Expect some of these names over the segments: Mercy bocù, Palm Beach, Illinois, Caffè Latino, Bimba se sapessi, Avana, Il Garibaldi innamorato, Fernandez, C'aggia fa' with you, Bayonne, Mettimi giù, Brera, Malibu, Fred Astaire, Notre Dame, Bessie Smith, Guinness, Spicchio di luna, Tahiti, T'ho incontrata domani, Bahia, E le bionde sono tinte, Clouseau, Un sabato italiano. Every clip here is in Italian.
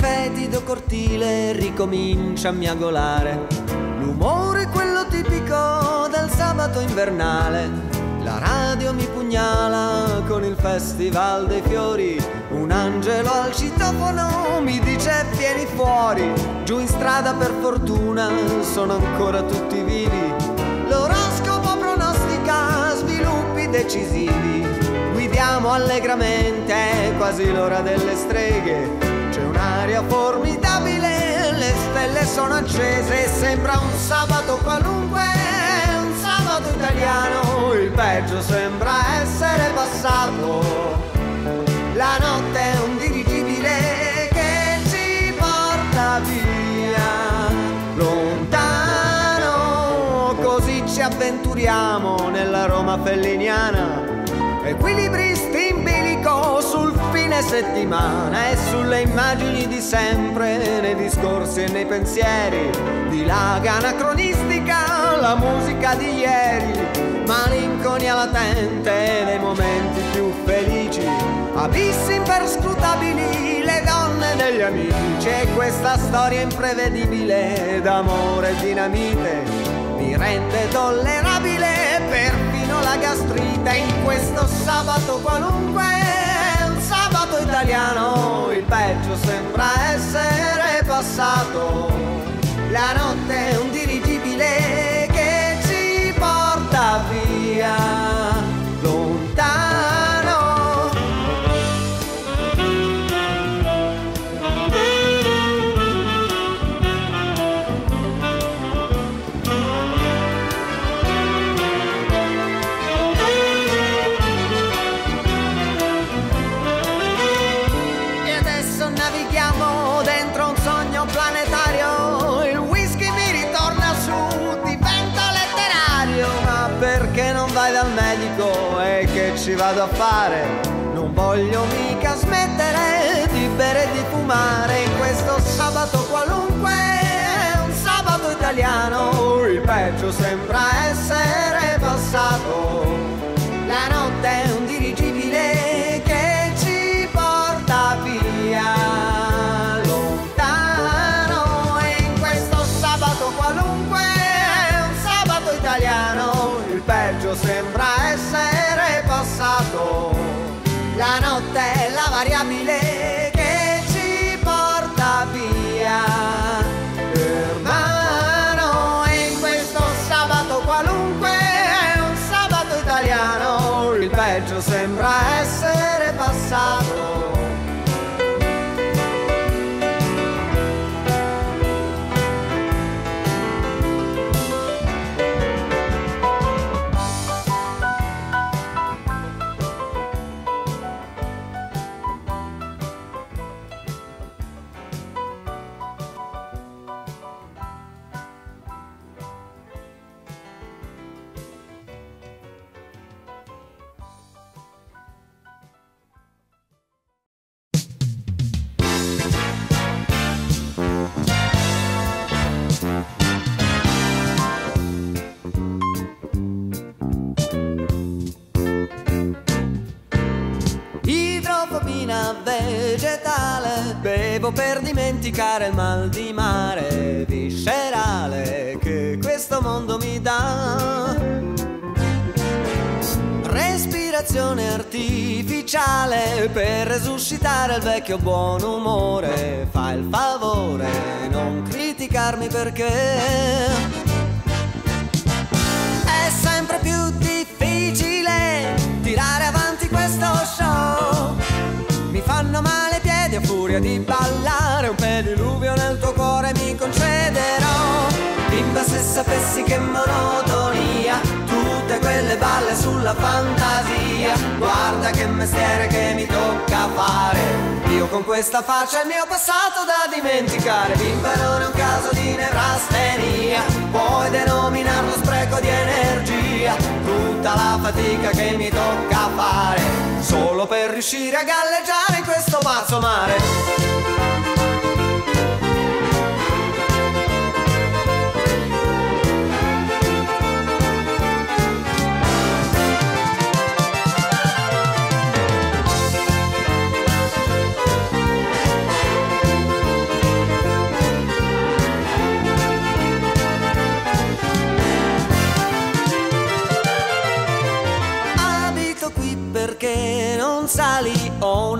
fetido cortile ricomincia a miagolare. L'umore è quello tipico del sabato invernale. La radio mi pugnala con il festival dei fiori. Un angelo al citofono mi dice vieni fuori. Giù in strada per fortuna sono ancora tutti vivi. L'oroscopo pronostica sviluppi decisivi. Guidiamo allegramente, quasi l'ora delle streghe. C'è un'aria formidabile, le stelle sono accese. Sembra un sabato qualunque, sabato italiano, il peggio sembra essere passato. La notte è un dirigibile che ci porta via lontano. Così ci avventuriamo nella Roma felliniana, equilibristi in bilico sul fine settimana e sulle immagini di sempre, nei discorsi e nei pensieri. Dilaga anacronistica la musica di ieri, malinconia latente dei momenti più felici, abissi imperscrutabili, le donne degli amici e questa storia imprevedibile d'amore e dinamite mi rende tollerabile perfino la gastrite. In questo sabato qualunque, un sabato italiano, il peggio sembra essere passato. La notte è un dirigibile via lontano. E adesso navighiamo dentro un sogno planetario. Il whisky mi ritorna su, diventa letterario. Perché non vai dal medico e che ci vado a fare? Non voglio mica smettere di bere e di fumare. In questo sabato qualunque, un sabato italiano, il peggio sembra essere passato. La notte è un dirigibile che ci porta via lontano. E in questo sabato qualunque, un sabato italiano, il peggio sembra essere passato. La notte è la variabile che ci porta via, hermano. E in questo sabato qualunque, un sabato italiano, il peggio sembra essere passato. Vegetale, bevo per dimenticare il mal di mare viscerale che questo mondo mi dà. Respirazione artificiale per resuscitare il vecchio buon umore. Fai il favore, non criticarmi perché è sempre più difficile tirare avanti questo show. Mi fanno male i piedi a furia di ballare. Un pediluvio nel tuo cuore mi concederò. Bimba se sapessi che monotonia, tutte quelle balle sulla fantasia. Guarda che mestiere che mi tocca fare, io con questa faccia il mio passato da dimenticare. Bimba non è un caso di nevrastenia, puoi denominarlo spreco di energia. Tutta la fatica che mi tocca fare solo per riuscire a galleggiare in questo pazzo mare.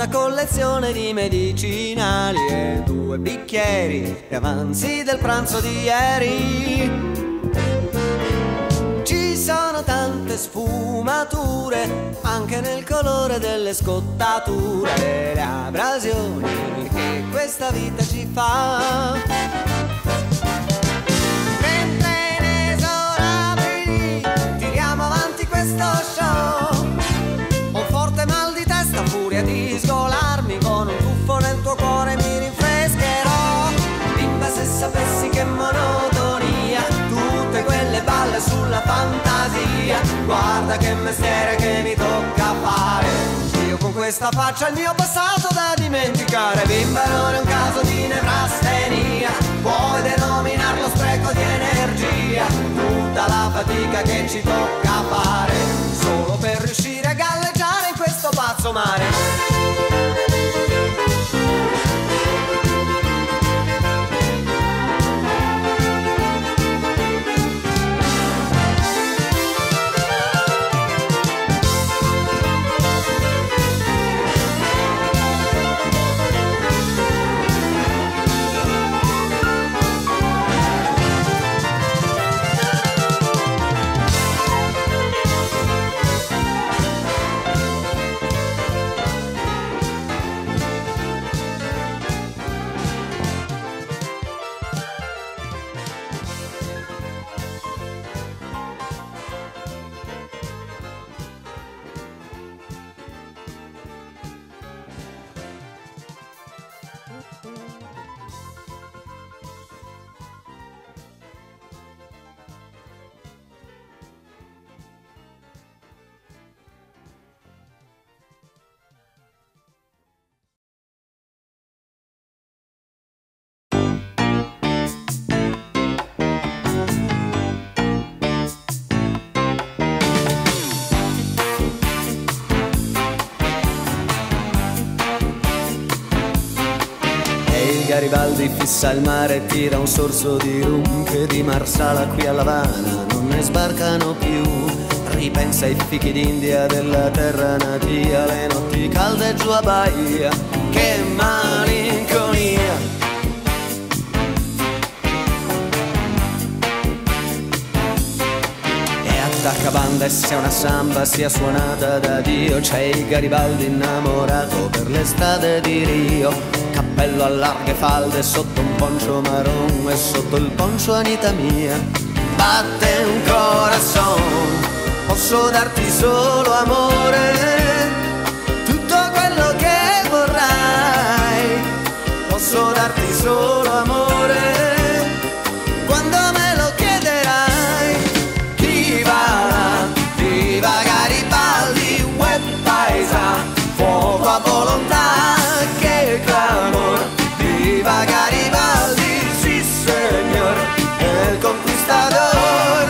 una collezione di medicinali e due bicchieri e avanzi del pranzo di ieri. Ci sono tante sfumature anche nel colore delle scottature, delle abrasioni che questa vita ci fa. Ho un forte mal di testa, furia di sgolarmi, con un tuffo nel tuo cuore mi rinfrescherò. Bimba se sapessi che monotonia, tutte quelle balle sulla fantasia. Guarda che mestiere che mi tocca fare, io con questa faccia il mio passato da dimenticare. Bimba non è un caso di nevrastenia, puoi denominarlo spreco di energia. Tutta la fatica che ci tocca fare solo per riuscire a galleggiare in questo pazzo mare. Il Garibaldi fissa il mare e tira un sorso di rum, che di Marsala qui a L'Avana non ne sbarcano più. Ripensa ai fichi d'India della terra natia, le notti calde giù a Bahia, che malinconia. E attacca banda e se una samba sia suonata da Dio, c'è il Garibaldi innamorato per le strade di Rio. Cappello a larghe falde sotto un poncio marron, e sotto il poncio Anita mia batte un corazon. Posso darti solo amore, tutto quello che vorrai. Posso darti solo amore quando me lo chiederai. Viva Garibaldi, web paesa, fuoco a volontà. Viva Garibaldi, sì signor, el conquistador.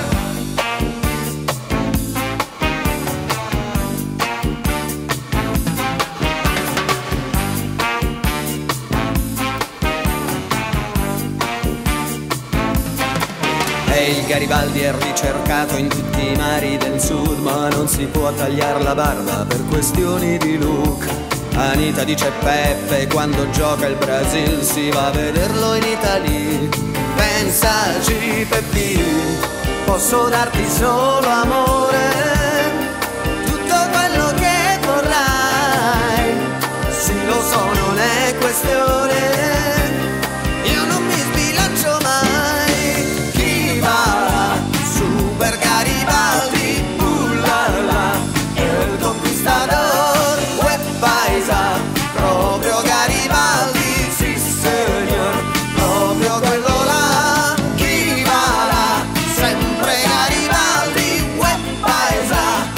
E il Garibaldi è ricercato in tutti i mari del sud, ma non si può tagliare la barba per questioni di look. Anita dice Peppe, quando gioca il Brasil si va a vederlo in Italia. Pensaci Peppi, posso darti solo amore, tutto quello che vorrai. Sì lo so, non è questione, io non mi sbilancio mai. Chi va super Garibaldi, ulala, è il conquistador. Proprio Garibaldi, sì signor, proprio quello là. Chi va là, sempre Garibaldi, quel paesa.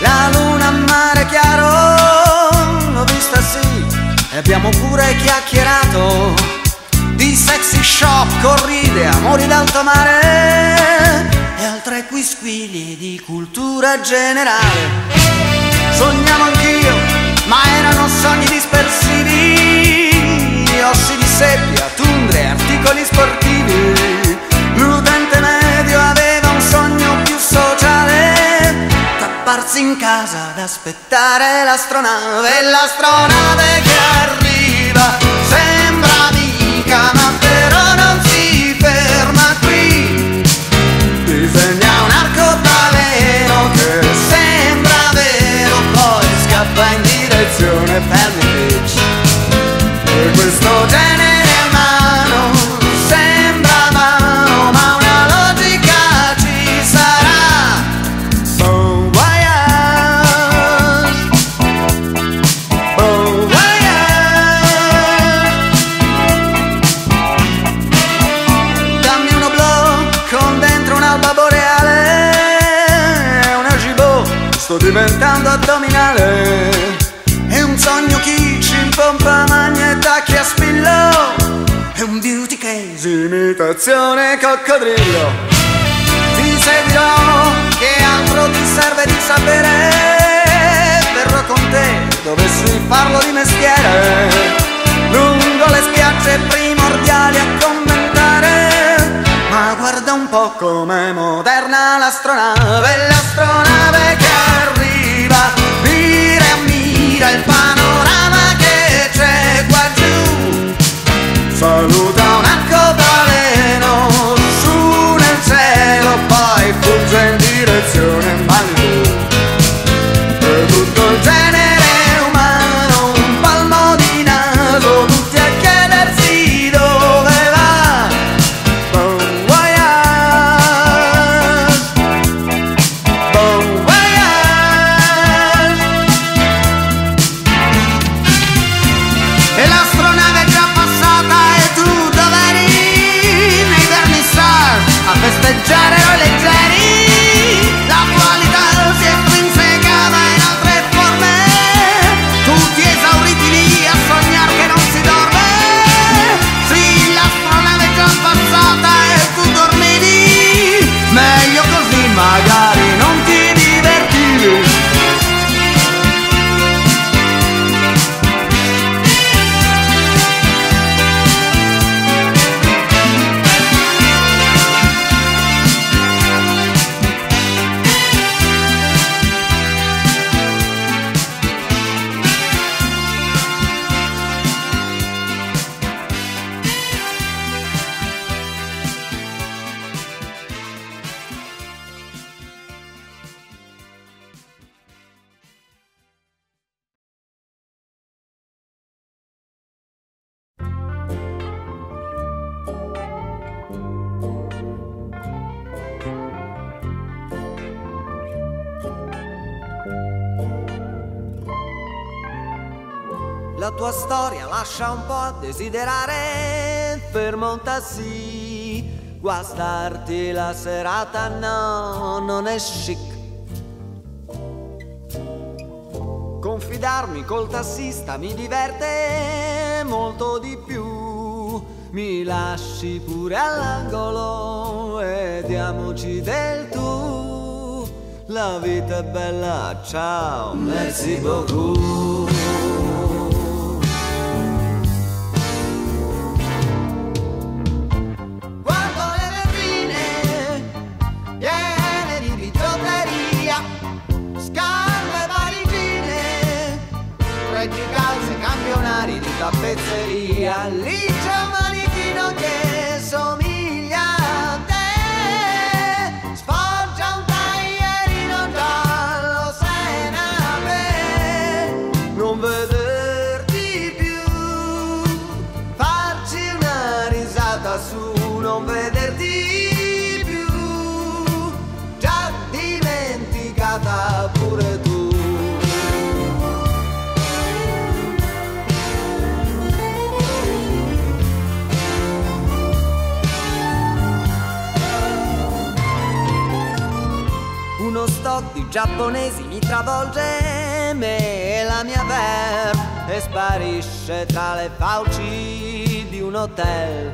La luna a mare chiaro l'ho vista sì, e abbiamo pure chiacchierato di sexy shop, corride, amori d'alto mare e altre quisquilie di cultura generale. Sognavo anch'io, ma erano sogni dispersivi, ossi di seppia, tundre, articoli sportivi. L'utente medio aveva un sogno più sociale, tapparsi in casa ad aspettare l'astronave. E l'astronave che arriva sembra amica, ma però non si ferma qui. Disegna un arcobaleno che sembra vero, poi scappa in direzione Palm Beach. E questo genere umano sembra vano, ma una logica ci sarà. Bon voyage, bon voyage. Dammi uno blog con dentro un'alba boreale, una gibò, sto diventando addominale. E un sogno chi ci impompa magneta chi a spillo, è un beauty case, imitazione coccodrillo. Ti seguirò, che altro ti serve di sapere? Verrò con te, dovessi farlo di mestiere. Lungo le spiagge primordiali a commentare, ma guarda un po' com'è moderna l'astronave. L'astronave che arriva, mira e ammira il panorama che c'è qua giù. Saluta un arcobaleno su nel cielo, poi fugge in direzione Malibu. E tutto il genere umano, un palmo di naso, tutti a chiedersi dove va. Bon voyage, bon voyage. E l'astronave è già passata, nei vernissage a festeggiare leggeri, la qualità si estrinsecava in altre forme, tutti esauriti lì a sognar che non si dorme. Sì, l'astronave è già passata e tu dormivi, meglio così magari non ti divertivi. La tua storia lascia un po' a desiderare, fermo un taxi, guastarti la serata no, non è chic. Confidarmi col tassista mi diverte molto di più, mi lasci pure all'angolo e diamoci del tu. La vita è bella, ciao, merci beaucoup. Tappezzeria, lì c'è un manichino che somiglia a te, sfoggia un taglierino giallo senape. Non vederti più, farci una risata su, non vederti più, già dimenticata pure tu. di giapponesi mi travolge me, e la mia verve e sparisce tra le fauci di un hotel.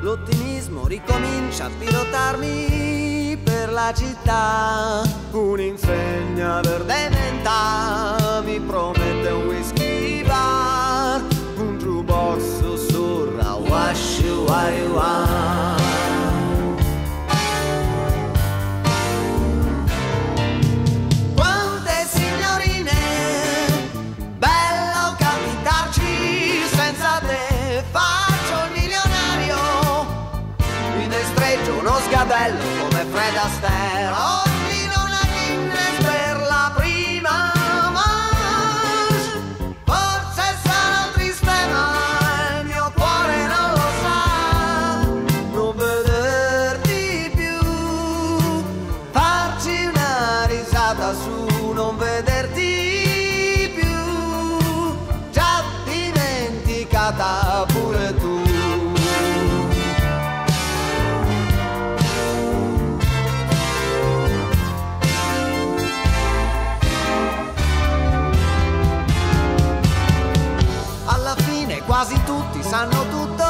L'ottimismo ricomincia a pilotarmi per la città, un'insegna verde menta mi promette un whisky bar, un jukebox sussurra wash you are you are. Bello come Fred Astaire, ordino una Guinness per la prima manche. Forse sarò triste ma il mio cuore non lo sa, non vederti più, farci una risata su, non vederti più, già dimenticata pure tu. Quasi tutti sanno tutto,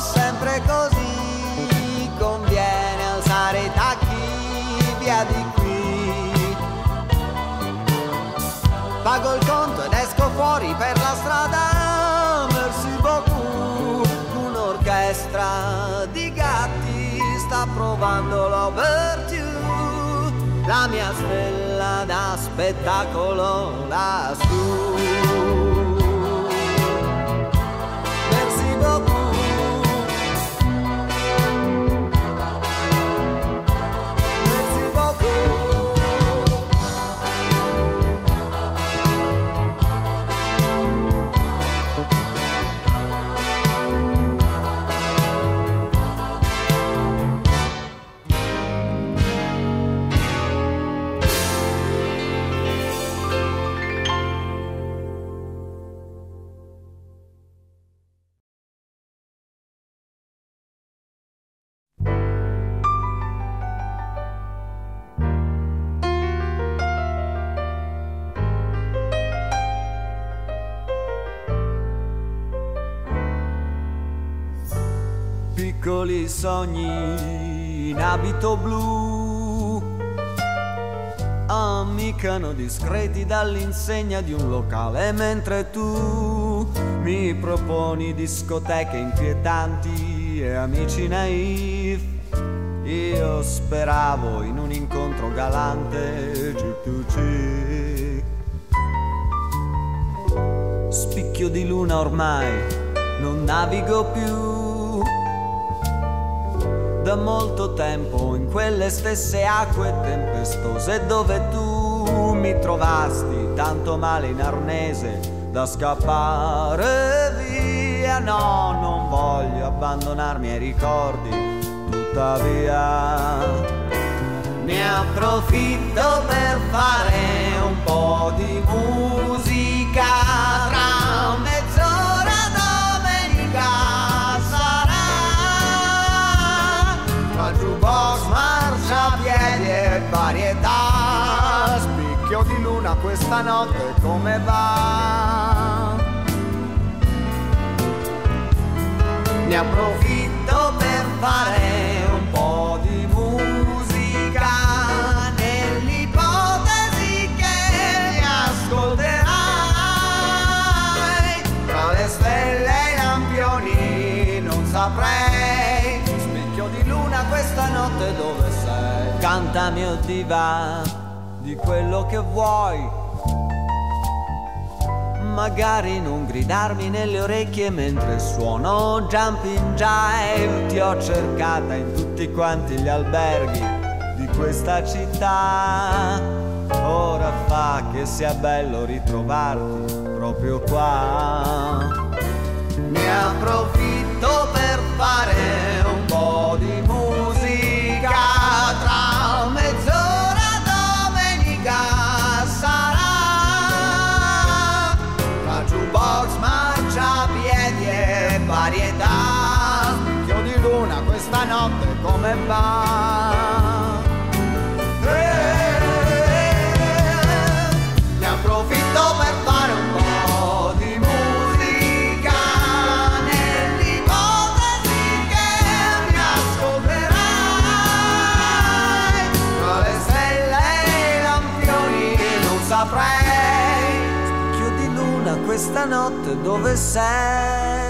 sempre così, conviene alzare i tacchi, via di qui. Pago il conto ed esco fuori per la strada, Mercy bocù, un'orchestra di gatti sta provando l'Overture, la mia stella da spettacolo lassù. Piccoli sogni in abito blu ammiccano discreti dall'insegna di un locale, mentre tu mi proponi discoteche inquietanti e amici naif. Io speravo in un incontro galante, Spicchio di luna ormai non navigo più, da molto tempo in quelle stesse acque tempestose dove tu mi trovasti tanto male in arnese da scappare via. No, non voglio abbandonarmi ai ricordi, tuttavia ne approfitto per fare un po' di musica tra me. Jukebox, marciapiedi e varietà, Spicchio di luna questa notte come va? Ne approfitto per fare un po' di musica nell'ipotesi che mi ascolterai. Tra le stelle e i lampioni non saprei questa notte dove sei. Canta mio diva di quello che vuoi, magari non gridarmi nelle orecchie mentre suono Jumping Jive. Ti ho cercata in tutti quanti gli alberghi di questa città, ora fa che sia bello ritrovarti proprio qua. Ne approfitto per fare un po' di musica, tra mezz'ora domenica sarà, tra jukebox, marciapiedi e varietà, Spicchio di luna questa notte come va? questa notte dove sei?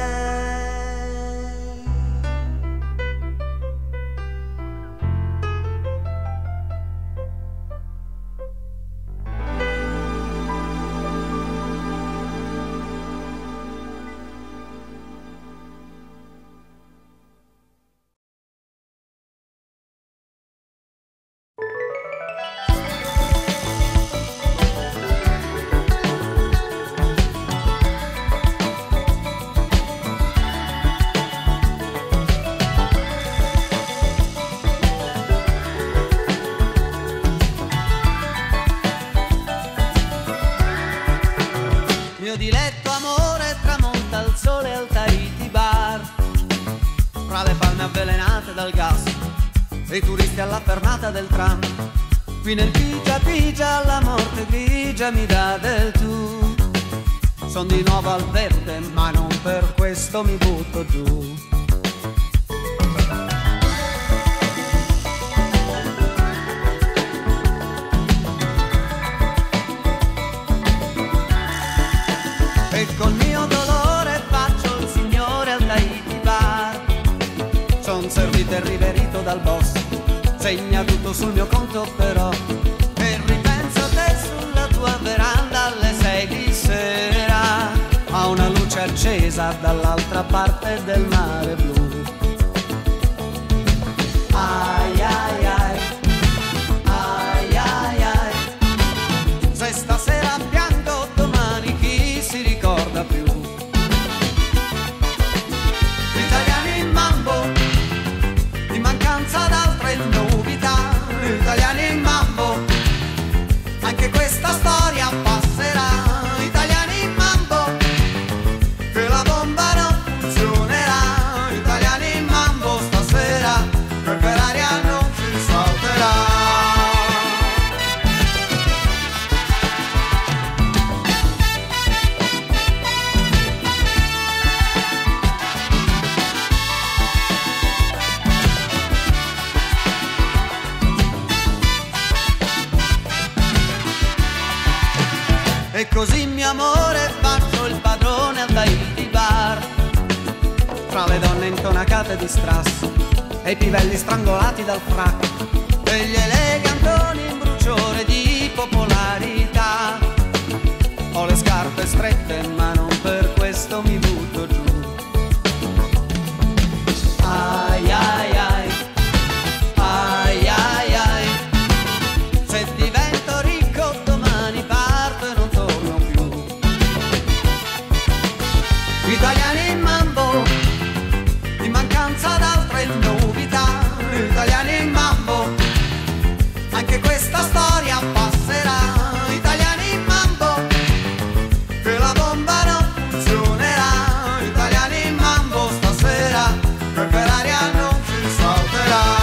Del tram, qui nel pigia pigia la morte grigia mi dà del tu. Son di nuovo al verde, ma non per questo mi butto giù. E col mio dolore faccio il signore al Tahiti Bar. Son servito e riverito dal boss, segna tutto sul mio conto però, e ripenso te sulla tua veranda alle 6 di sera, a una luce accesa dall'altra parte del mare blu. Ai ai ai, ai ai ai, se stasera piango domani chi si ricorda più? Gli italiani in mambo, in mancanza d'altre no. Italiani in mambo, anche questa storia passerà. Italiani in mambo, che la bomba non funzionerà. Italiani in mambo, stasera perché l'aria non ci salterà. Così mio amore faccio il padrone al Tahiti Bar, fra le donne intonacate di strass e i pivelli strangolati dal frac e gli elegantoni in bruciore di popolarità. Ho le scarpe strette ma non per questo mi butto giù. Ai ai ai, ai ai ai, se divento ricco domani parto. Italiani in mambo, in mancanza d'altre novità. Italiani in mambo, anche questa storia passerà. Italiani in mambo, che la bomba non funzionerà. Italiani in mambo, stasera perché l'aria non ci salterà.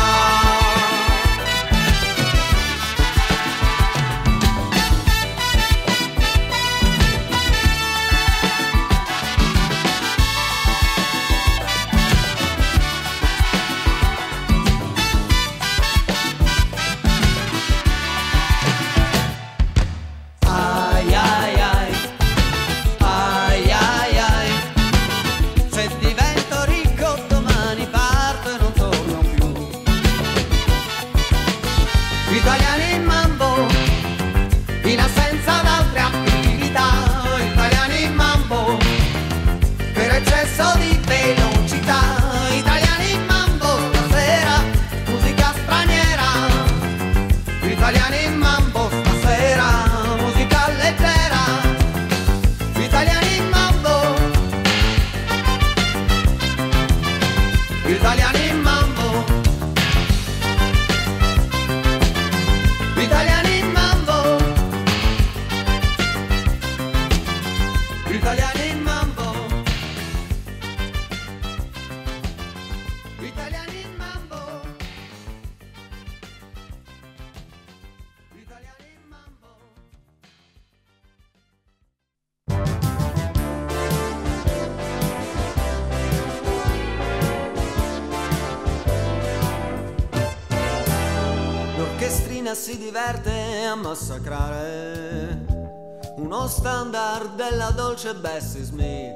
Si diverte a massacrare uno standard della Dolce Bessie Smith.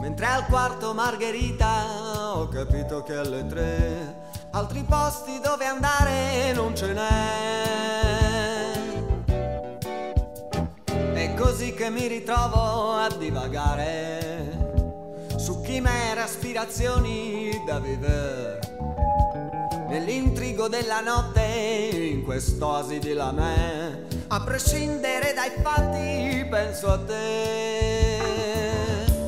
Mentre al quarto Margherita ho capito che alle 3 altri posti dove andare non ce n'è. È così che mi ritrovo a divagare su chimere, aspirazioni da vivere, nell'intrigo della notte, in quest'oasi di là me. A prescindere dai fatti penso a te.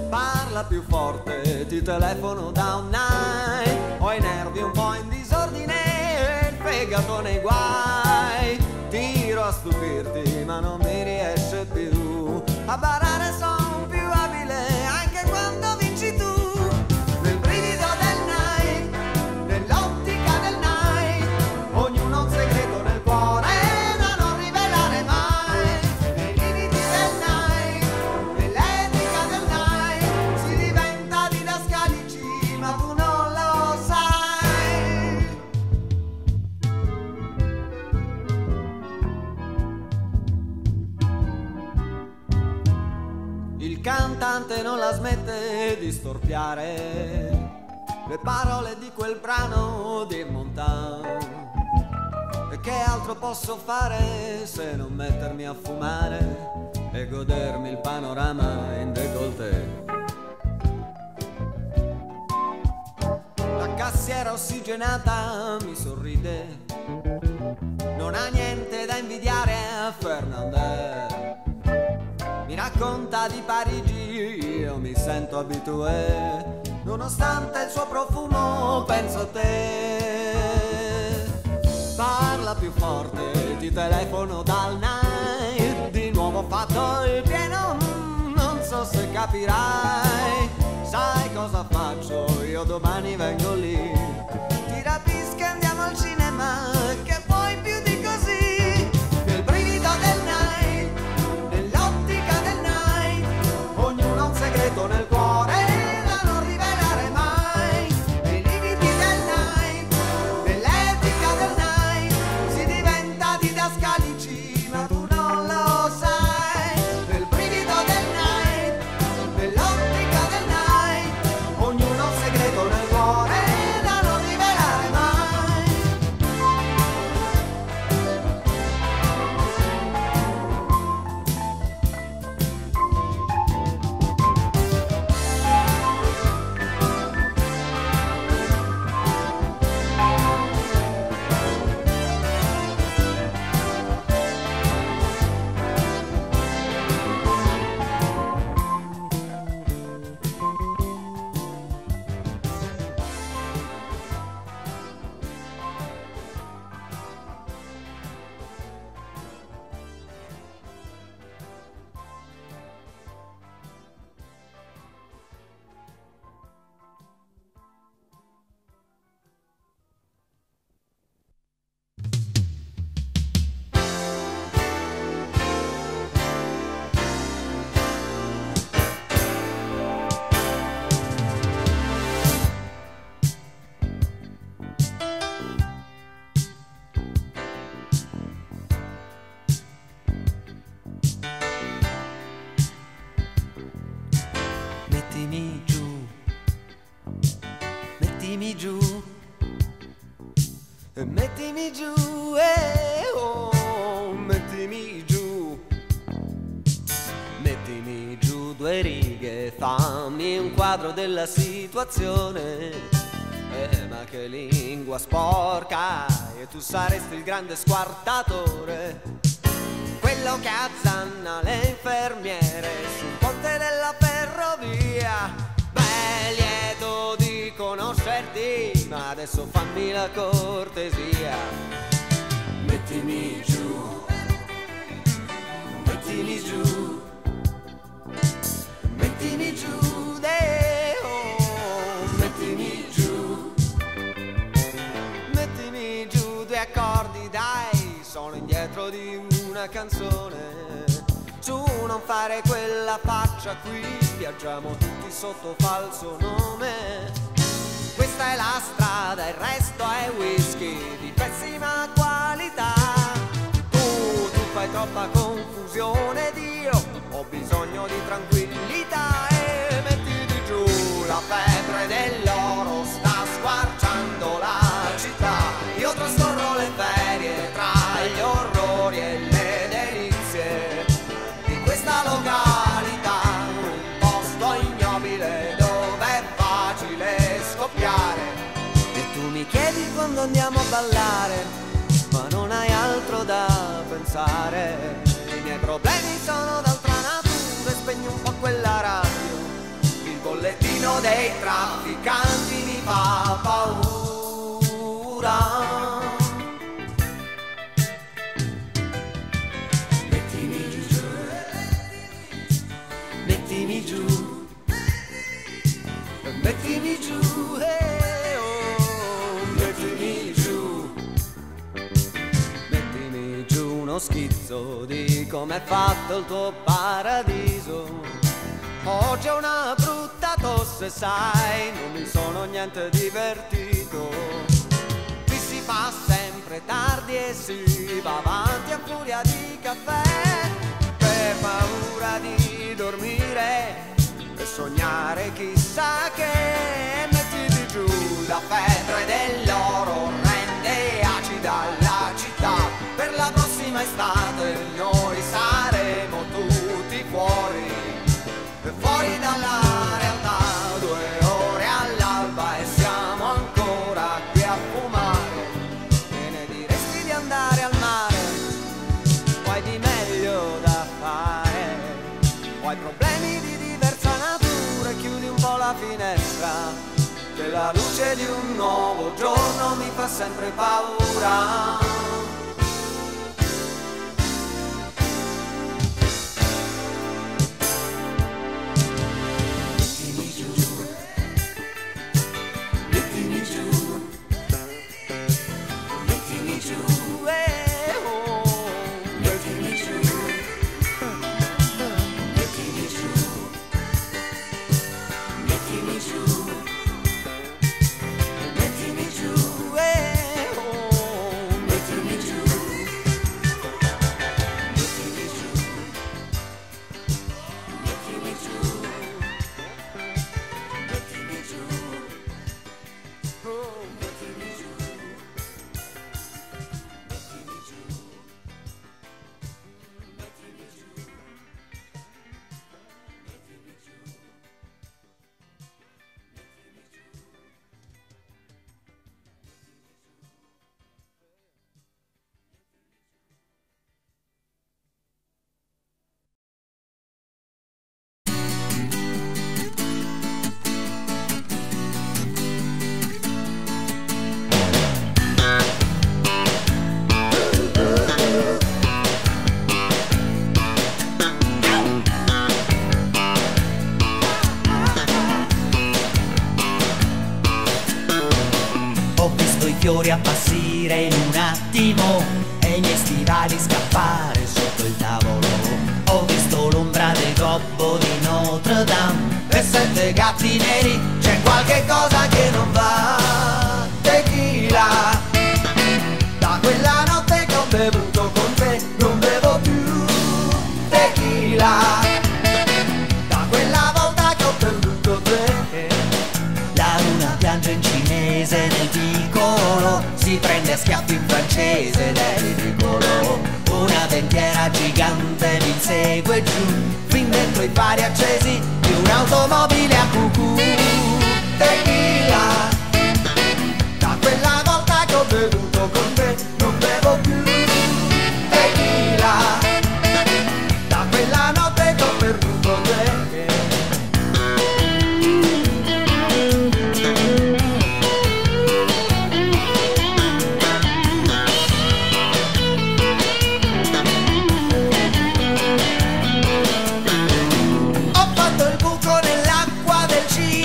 Parla più forte, ti telefono da un night. Ho i nervi un po' in disordine, il fegato nei guai. Tiro a stupirti ma non mi riesce più. A barare son più abile anche quando vinci tu. Nel brivido del night, nell'ottica del night, ognuno un segreto nel cuore da non rivelare mai. Nei limiti del night, nell'etica del night, si diventa didascalici ma tu non lo sai. Il cantante non la smette di storpiare le parole di quel brano di Montan. E che altro posso fare se non mettermi a fumare e godermi il panorama in décolleté? La cassiera ossigenata mi sorride, non ha niente da invidiare a Fernandez. Mi racconta di Parigi, io mi sento abitué, nonostante il suo profumo penso a te. Parla più forte, ti telefono dal night, di nuovo ho fatto il pieno, non so se capirai. Sai cosa faccio? Io domani vengo lì, ti rapisco e andiamo al cinema, che poi più di così. Nel brivido del night, nell'ottica del night, ognuno ha un segreto nel cuore da non rivelare mai. Nei limiti del night, nell'etica del night, si diventa didascalici ma tu non lo sai. Nel brivido del night, nell'ottica del night, ognuno ha un segreto nel cuore da non rivelare mai. Mettimi giù, mettimi giù, oh, mettimi giù. Mettimi giù due righe, fammi un quadro della situazione. Ma che lingua sporca, e tu saresti il grande squartatore, quello che azzanna le infermiere sul ponte della ferrovia. Beh, lieto di conoscerti, ma adesso fammi la cortesia. Mettimi giù, mettimi giù, mettimi giù, oh, mettimi giù. Mettimi giù due accordi, dai, sono indietro di una canzone. Su, non fare quella faccia qui, viaggiamo tutti sotto falso nome. Questa è la strada, il resto è whisky di pessima qualità. Tu fai troppa confusione. ferie, tra gli orrori e le delizie di questa località, un posto ignobile dove è facile scoppiare. E tu mi chiedi quando andiamo a ballare, ma non hai altro da pensare. I miei problemi sono d'altra natura, spegni un po' quella radio, il bollettino dei trafficanti mi fa paura. Mettimi giù, mettimi giù, mettimi giù, mettimi giù uno schizzo di com'è fatto il tuo paradiso. Oggi ho una brutta tosse, sai, non mi sono niente divertito. Qui si fa sempre tardi e si va avanti a furia di caffè, per paura di dormire e sognare chissà che. Mettiti giù, la febbre dell'oro rende acida la città, per la prossima estate noi saremo tutti fuori, fuori dalla realtà. 2 ore all'alba e siamo ancora qui a fumare, e ne diresti di andare al mare, o hai di meglio da fare, o hai problemi di diversa natura. Chiudi un po' la finestra, che la luce di un nuovo giorno mi fa sempre paura. Appassire in un attimo e i miei stivali scappare sotto il tavolo. Ho visto l'ombra del gobbo di Notre Dame e 7 gatti neri. C'è qualche cosa che non va. Tequila, da quella notte che ho bevuto con te non bevo più. Tequila, da quella volta che ho perduto te. La luna piange in cinese nel si prende a schiaffi in francese ed è ridicolo. Una ventiera gigante mi segue giù, fin dentro i fari accesi di un'automobile a cucù. Tequila, da quella volta che ho bevuto con te non bevo più. Tequila, da quella notte che ho perduto te. She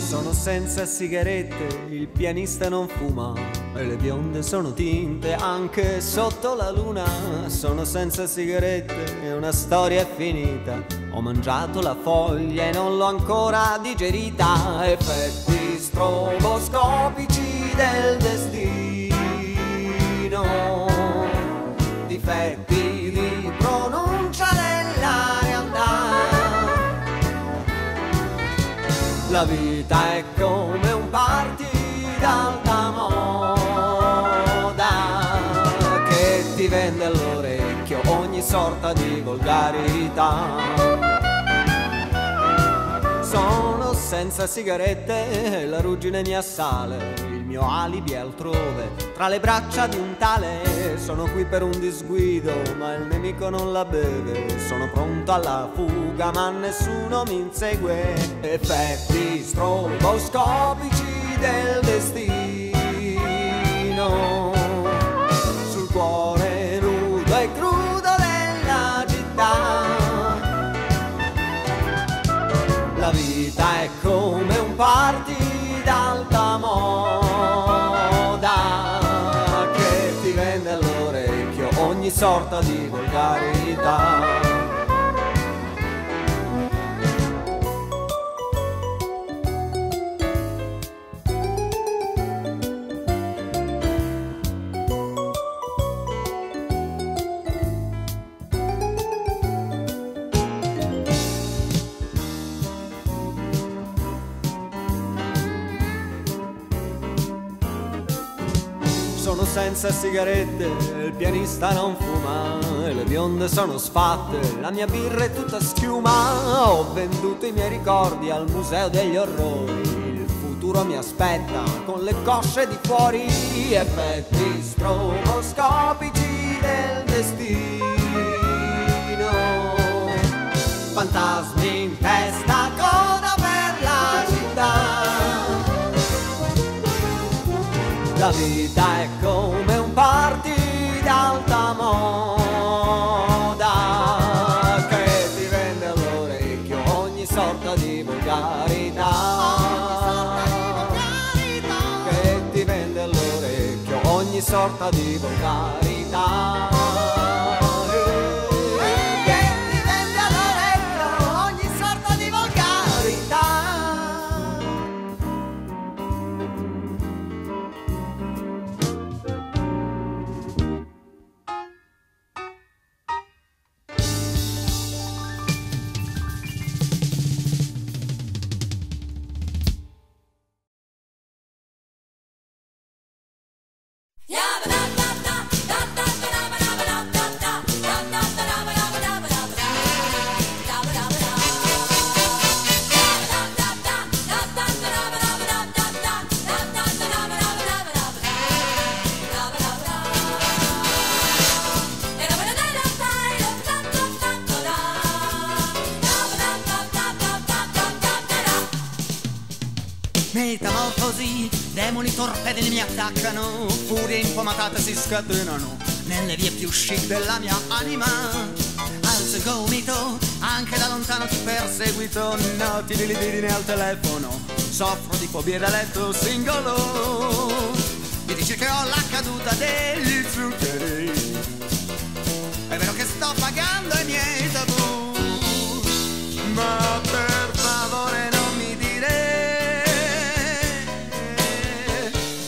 Sono senza sigarette, il pianista non fuma e le bionde sono tinte anche sotto la luna. Sono senza sigarette e una storia è finita. Ho mangiato la foglia e non l'ho ancora digerita. Effetti stroboscopici del destino, difetti di pronuncia della realtà. La vita è come un party d'alta moda che ti vende all'orecchio ogni sorta di volgarità. Sono senza sigarette e la ruggine mi assale, il mio alibi è altrove, tra le braccia di un tale. Sono qui per un disguido, ma il nemico non la beve. Sono pronto alla fuga, ma nessuno mi insegue. Effetti stroboscopici del destino, sul cuore nudo e crudo della città. La vita è come un party d'alta moda che ti vende all'orecchio ogni sorta di volgarità. Sono senza sigarette, il pianista non fuma, le bionde sono sfatte, la mia birra è tutta schiuma. Ho venduto i miei ricordi al museo degli orrori, il futuro mi aspetta con le cosce di fuori. Effetti stroboscopici del destino, fantasmi in testa, coda per la città. La vita è come un party d'alta moda che ti vende all'orecchio ogni sorta di volgarità, che ti vende all'orecchio ogni sorta di volgarità, che ti vende all'orecchio ogni sorta di volgarità. Metamorfosi, demoni torpedini mi attaccano, furie infomatate si scatenano nelle vie più chic della mia anima. Alzo il gomito, anche da lontano ti perseguito, noti di libidine al telefono, soffro di fobie da letto singolo. Mi dici che ho la caduta degli zuccheri, è vero che sto pagando i miei tabù, ma per favore non mi dire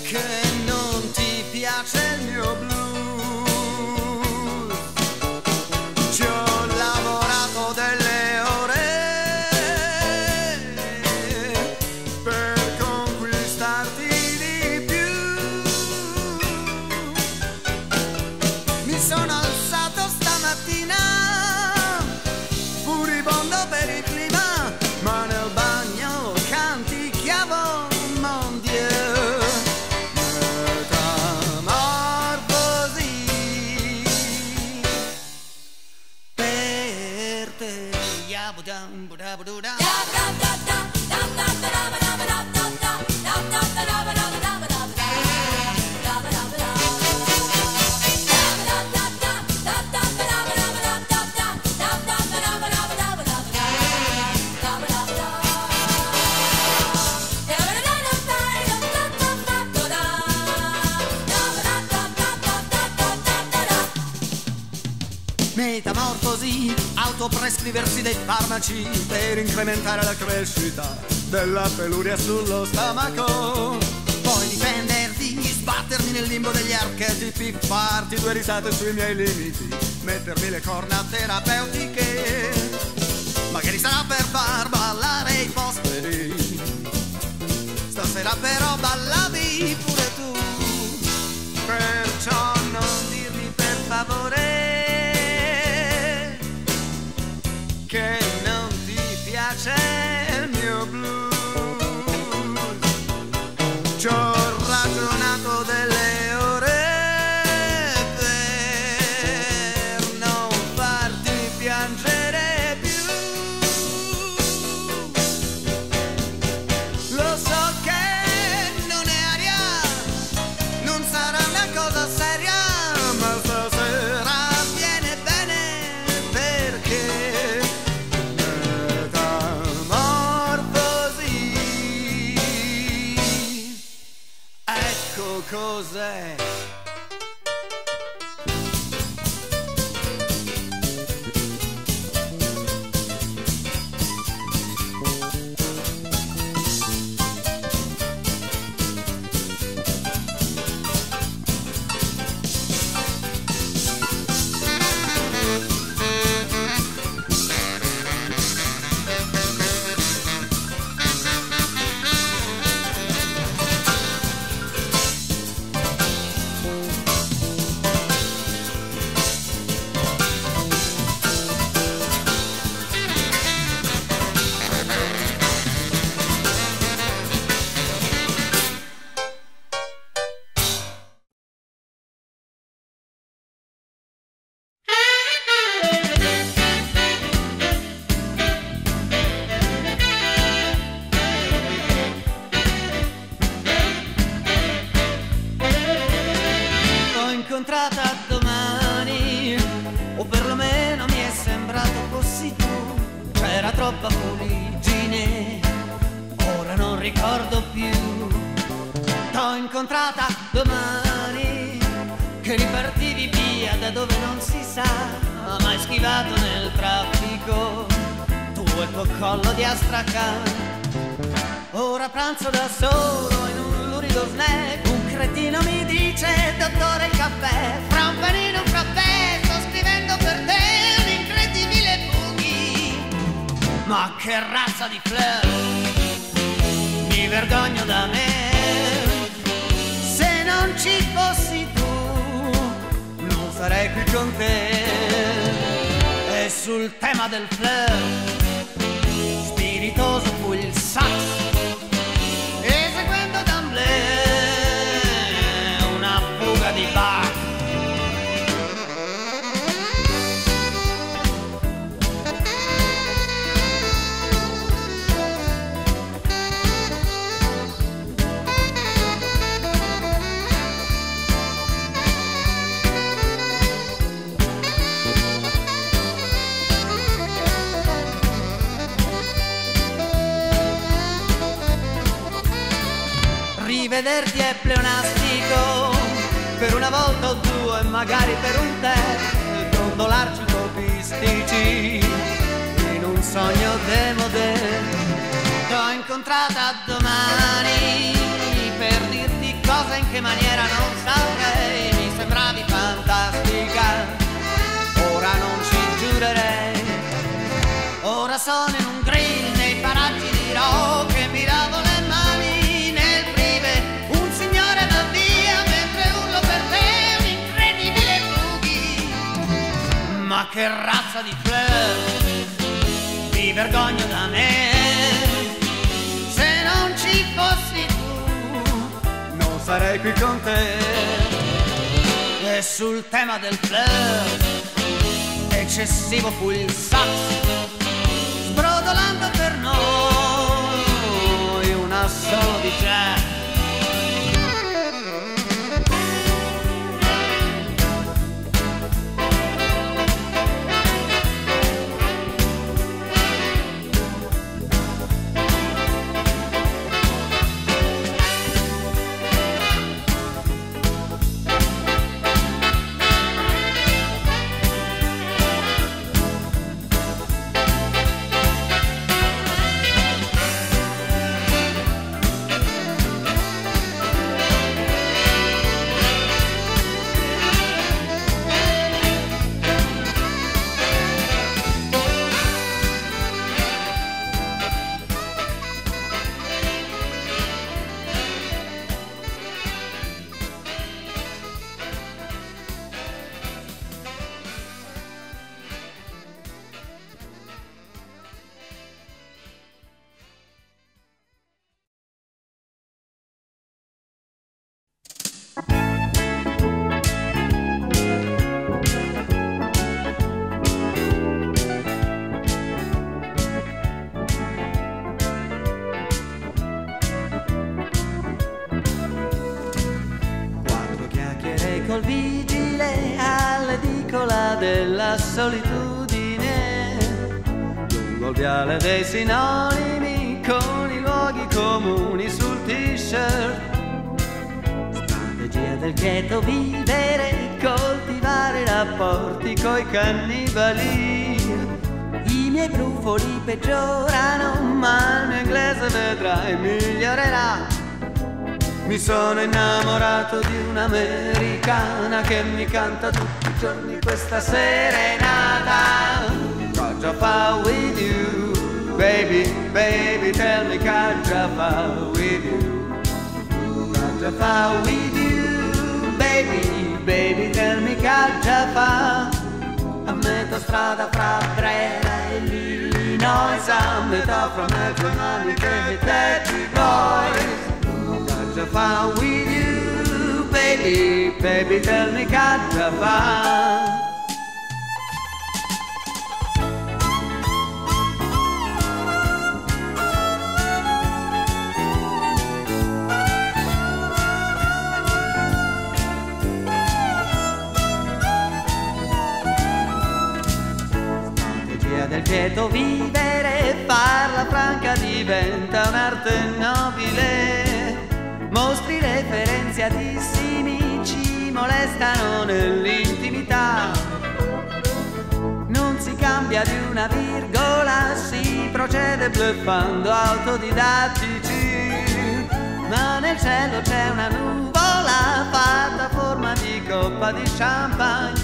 che non ti piace il mio blues. Ci ho lavorato delle ore per conquistarti di più. Mi sono alzato stamattina furibondo per il clima, ma nel bagno canticchiavo Mondiale. metamorfosi, autoprescriversi dei farmaci per incrementare la crescita della peluria sullo stomaco, poi difenderti, sbattermi nel limbo degli archetipi, farti due risate sui miei limiti, mettermi le corna terapeutiche, magari sarà per far ballare i posteri, stasera però ballavi pure tu, perciò non dirmi per favore che non ti piace il mio blues. Ci ho ragionato delle ore per non farti piangere più. Lo so che non è aria, non sarà una cosa seria, ma stasera viene bene perché cos'è? Vederti è pleonastico, per una volta o due, magari per un tè, gondolarci utopistici in un sogno demodè. T'ho incontrata domani per dirti cosa in che maniera non saprei, mi sembravi fantastica, ora non ci giurerei. Ora sono in un grill nei paraggi di Rho che mi lavo le mani, ma che razza di flirt, mi vergogno da me, se non ci fossi tu non sarei qui con te. E sul tema del flirt eccessivo fu il sax, sbrodolando per noi un assolo di jazz. col vigile all'edicola della solitudine, lungo il viale dei sinonimi con i luoghi comuni sul t-shirt. Strategia del ghetto vivere, coltivare rapporti coi cannibali. I miei brufoli peggiorano, ma il mio inglese vedrai migliorerà. Mi sono innamorato di un'americana che mi canta tutti i giorni questa serenata. C'aggia fa' with you, baby, baby, tell me c'aggia fa' with you. C'aggia fa' with you, baby, baby, tell me c'aggia fa'. A metà strada fra Brera e Illinois, a metà fra mezzo maniche e Teddy Boys. C'aggia fa' with you, baby, baby, tell me c'aggia fa'. Strategia del ghetto vivere, farla franca diventa un'arte nobile. Mostri referenziatissimi ci molestano nell'intimità. Non si cambia di una virgola, si procede bluffando autodidattici. Ma nel cielo c'è una nuvola fatta a forma di coppa di champagne,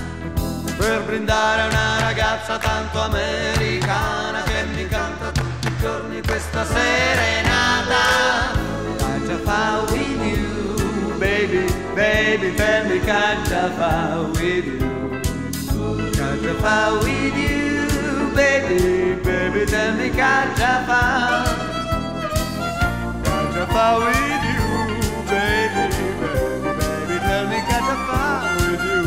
per brindare a una ragazza tanto americana che mi canta tutti i giorni questa serenata. C'aggia fa' with you, baby, baby, tell me c'aggia fa' with you. C'aggia fa' with you, baby, baby, tell me c'aggia fa'. C'aggia fa' with you, baby, baby, baby, tell me c'aggia fa' with you.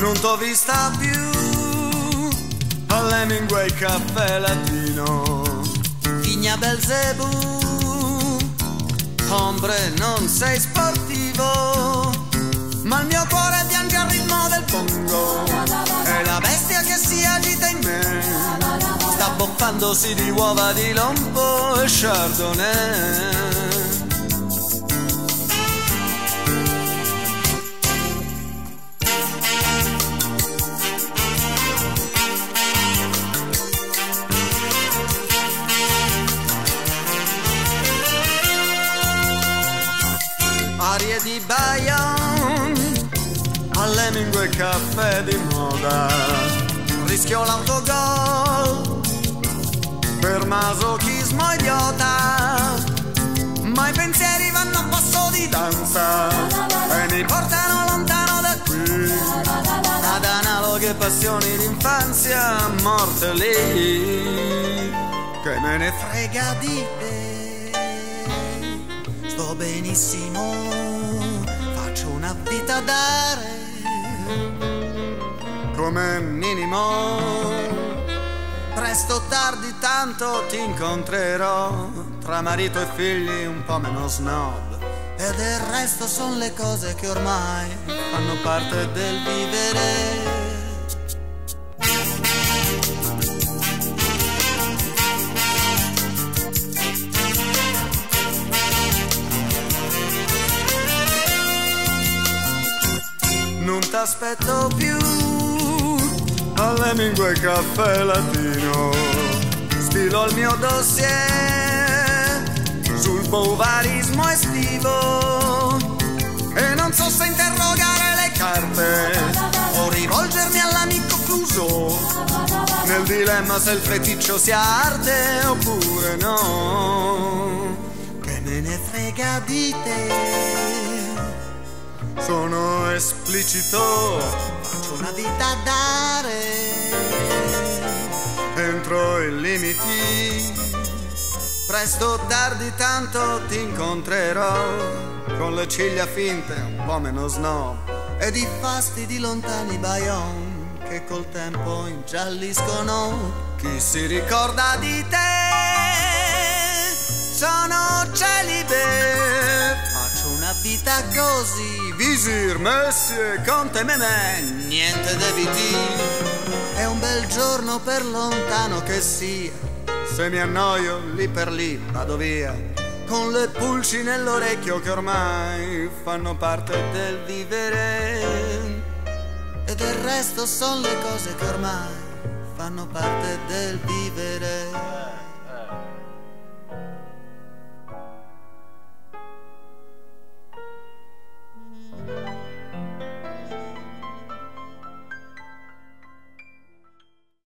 Non t'ho vista più all'Hemingway Caffè Latino, figlia Belzebù, ombre non sei sportivo, ma il mio cuore piange al ritmo del bongo, è la bestia che si agita in me, sta boccandosi di uova di lombo e chardonnay. Di Bayonne all'Hemingway Caffè di moda, rischio l'autogol per masochismo idiota, ma i pensieri vanno a passo di danza e mi portano lontano da qui, ad analoghe passioni d'infanzia morte lì. Che me ne frega di te, sto benissimo, una vita a dare come minimo, presto o tardi tanto ti incontrerò, tra marito e figli un po' meno snob, e del resto sono le cose che ormai fanno parte del vivere. t'aspetto più all'Hemingway Caffè Latino. Stilo il mio dossier sul bouvarismo estivo e non so se interrogare le carte o rivolgermi all'amico Clouseau nel dilemma se il feticcio sia arte oppure no. Che me ne frega di te, sono esplicito, faccio una vita a dare entro i limiti. Presto o tardi tanto ti incontrerò, con le ciglia finte, un po' meno snob, ed i fastidi lontani baion che col tempo ingialliscono. Chi si ricorda di te? Sono celibe, faccio una vita così, visir, messie, conte, me, niente debiti. È un bel giorno per lontano che sia, se mi annoio lì per lì vado via, con le pulci nell'orecchio che ormai fanno parte del vivere. E del resto sono le cose che ormai fanno parte del vivere.